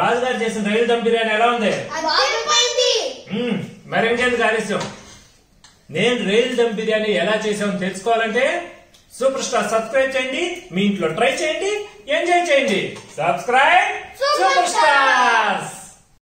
రాజు గారు చేసిన రైలు దమ్ బిర్యానీ ఎలా ఉంది? మరింకేందుకు ఆలస్యం, నేను రైలు దమ్ బిర్యానీ ఎలా చేసామో తెలుసుకోవాలంటే సూపర్ స్టార్ సబ్స్క్రైబ్ చేయండి, మీ ఇంట్లో ట్రై చేయండి, ఎంజాయ్ చేయండి. Subscribe super star.